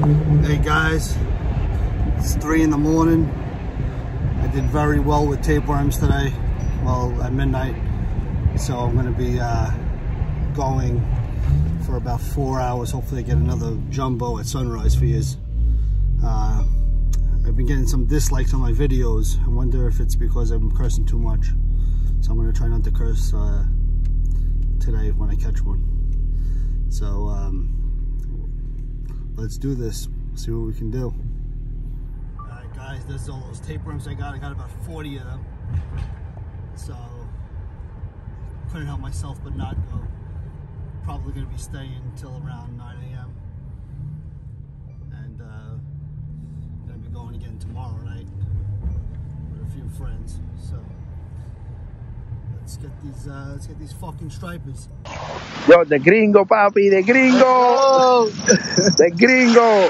Hey guys, it's 3 in the morning. I did very well with tapeworms today, well, at midnight, so I'm going to be going for about 4 hours. Hopefully I get another jumbo at sunrise for you. I've been getting some dislikes on my videos. I wonder if it's because I'm cursing too much, so I'm going to try not to curse today when I catch one. So let's do this, see what we can do. All right guys, this is all those tapeworms I got. I got about 40 of them, so couldn't help myself but not go. Probably going to be staying until around 9 AM and going to be going again tomorrow night with a few friends. So let's get these fucking stripers. Yo, the gringo, papi, the gringo. Oh. The gringo.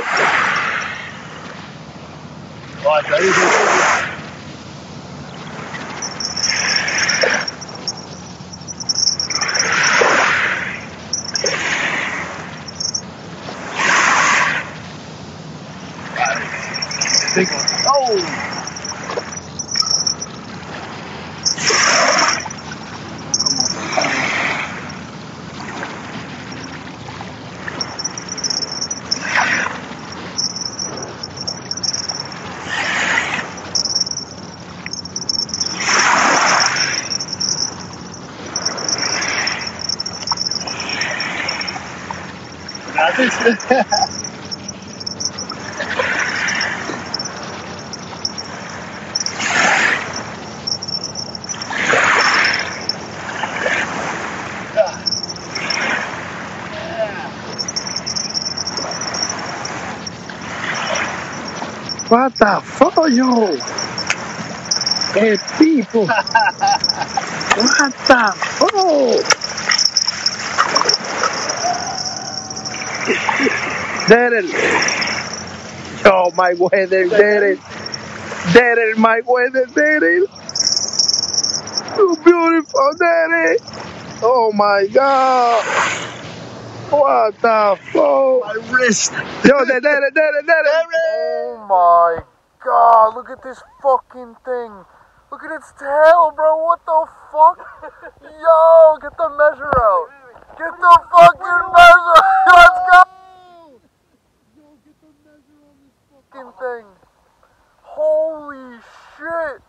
Oh, baby. Big one. Oh! What the fuck, yo? Hey, people. What the fuck? Daryl. Oh my weather, Daryl. Daryl, my weather, Daryl. So beautiful, Daryl. Oh my God. What the fuck? My wrist. Yo, Daryl, Daryl, Daryl, Daryl. Oh my God, look at this fucking thing. Look at its tail, bro. What the fuck? Yo, get the measure out. Get the fucking measure. Let's go. Thing. Holy shit,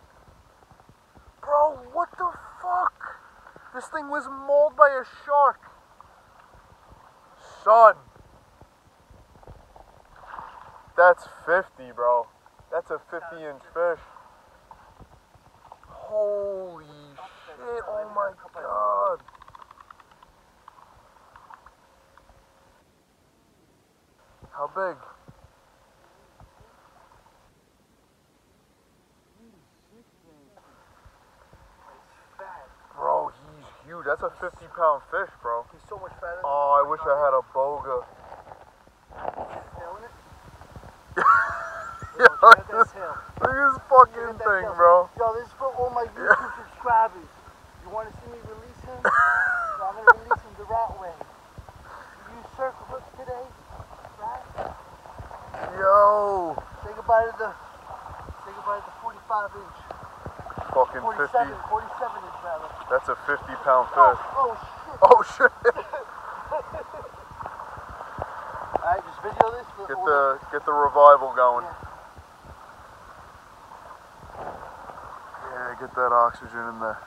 bro, what the fuck? This thing was mauled by a shark, son. That's 50, bro. That's a 50-inch fish. Holy shit, oh my God. How big? Dude, that's a 50-pound fish, bro. He's so much fatter. Oh, I wish I had a boga. Yo, look at this fucking thing, bro. Yo, this is for all my YouTube subscribers. You want to see me release him? So I'm going to release him the right way. You use circle hooks today, right? Yo. Say goodbye to the 45-inch. Fucking 47, 50. 47 inch rather. That's a 50-pound fish. Oh shit. Oh shit. Alright, just video this. Get the revival going. Yeah, get that oxygen in there.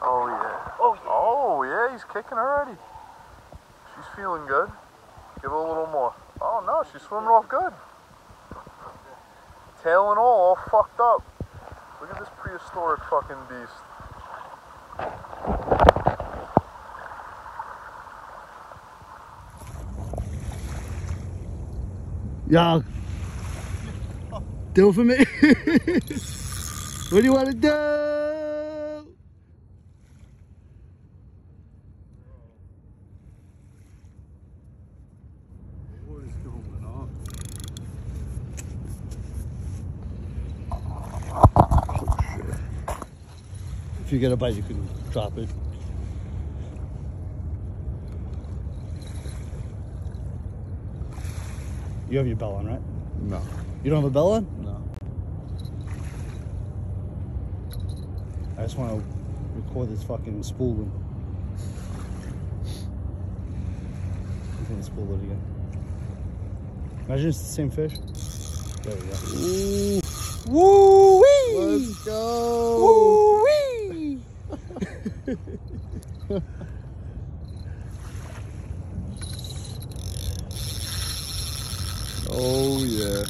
Oh yeah. Oh yeah. Oh yeah, he's kicking already. She's feeling good. Give her a little more. Oh no, she's swimming off good. Tail and all fucked up. Look at this prehistoric fucking beast. Y'all, do it for me. What do you want to do? What is going on? Oh, shit. If you get a bite, you can drop it. You have your bell on, right? No. You don't have a bell on? No. I just want to record this fucking spooling. I'm going to spool it again. Imagine it's the same fish. There we go. Woo! Woo-wee! Let's go! Woo-wee! Oh yeah.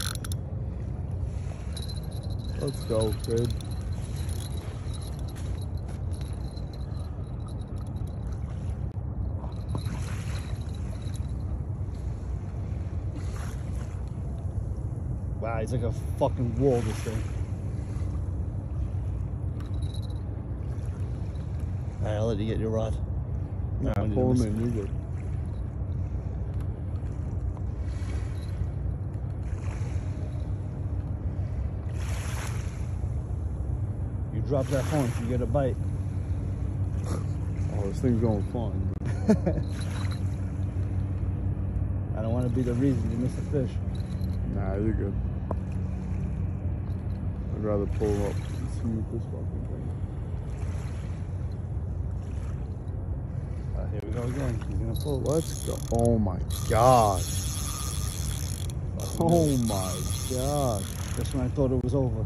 Let's go, kid. Wow, he's like a fucking wall, this thing. Alright, I'll let you get your rod. Nah, pull him in, you're good. You drop that horn if you get a bite. Oh, this thing's going flying. I don't want to be the reason you miss a fish. Nah, you're good. I'd rather pull up and see what this fucking thing is. Here we go again. He's gonna pull. Let's go. Oh my god. Oh my god. That's when I thought it was over.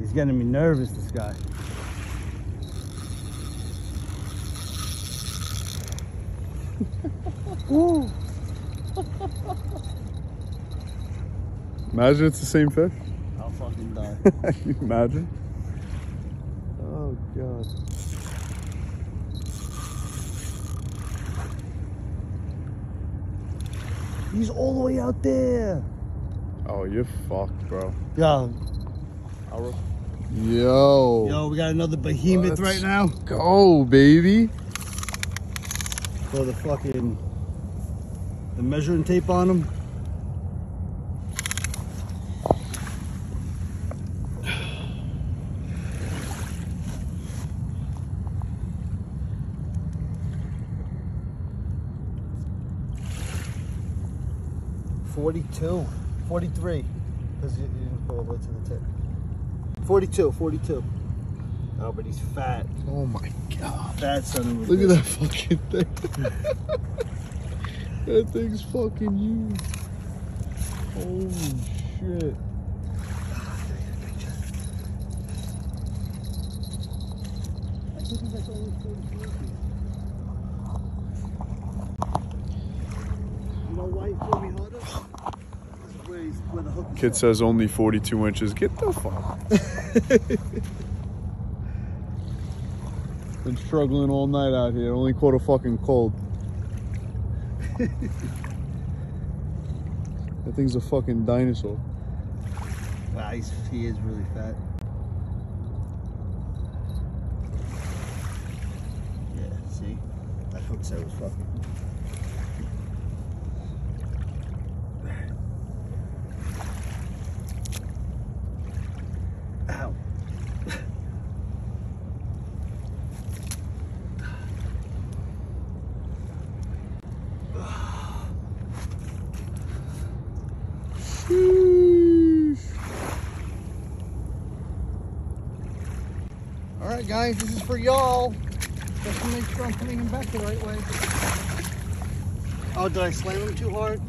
He's getting me nervous, this guy. Ooh. Imagine it's the same fish. I'll fucking die. Can you imagine? Oh god. He's all the way out there. Oh, you're fucked, bro. Yeah. Yo. Yo, we got another behemoth right now. Go, baby. Throw the fucking measuring tape on him. $42, $43, because you didn't pull over to the tip. $42, $42. Oh, but he's fat. Oh my god. Fat son of a bitch. Look at that fucking thing. That thing's fucking huge. Holy shit. I think that's only $42. You know why he pulled me harder? Kid says only 42 inches. Get the fuck. Been struggling all night out here. Only caught a fucking cold. That thing's a fucking dinosaur. Wow, he is really fat. Yeah, see? I thought so was fucking. Alright guys, this is for y'all. Just to make sure I'm putting him back the right way. Oh, did I slam him too hard? I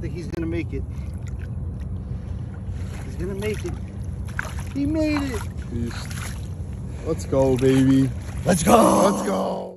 think he's gonna make it. He's gonna make it. He made it! Let's go, baby. Let's go! Let's go!